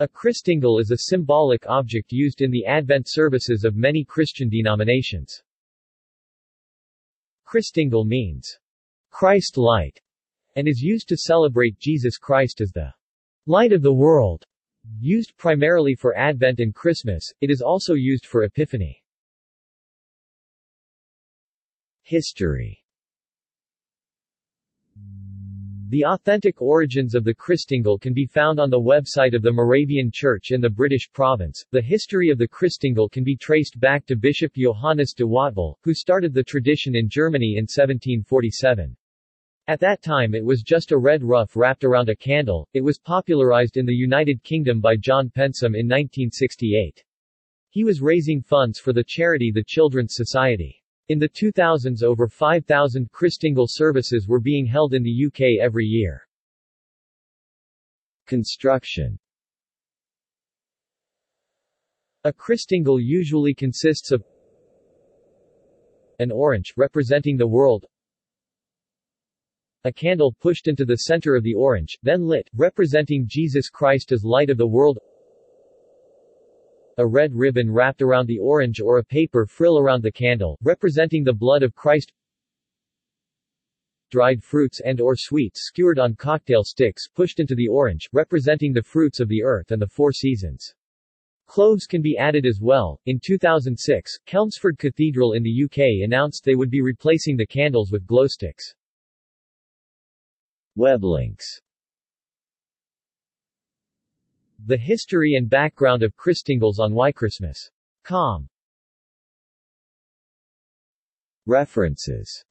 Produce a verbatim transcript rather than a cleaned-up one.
A Christingle is a symbolic object used in the Advent services of many Christian denominations. Christingle means Christ light and is used to celebrate Jesus Christ as the light of the world. Used primarily for Advent and Christmas, it is also used for Epiphany. History. The authentic origins of the Christingle can be found on the website of the Moravian Church in the British province. The history of the Christingle can be traced back to Bishop Johannes de Watville, who started the tradition in Germany in seventeen forty-seven. At that time it was just a red ruff wrapped around a candle. It was popularized in the United Kingdom by John Pensum in nineteen sixty-eight. He was raising funds for the charity the Children's Society. In the two thousands over five thousand Christingle services were being held in the U K every year. Construction. A Christingle usually consists of an orange, representing the world, a candle pushed into the center of the orange, then lit, representing Jesus Christ as light of the world, a red ribbon wrapped around the orange or a paper frill around the candle, representing the blood of Christ, dried fruits and or sweets skewered on cocktail sticks pushed into the orange, representing the fruits of the earth and the four seasons. Cloves can be added as well. In two thousand six, Chelmsford Cathedral in the U K announced they would be replacing the candles with glow sticks. Web links. The history and background of Christingles on why christmas dot com. References.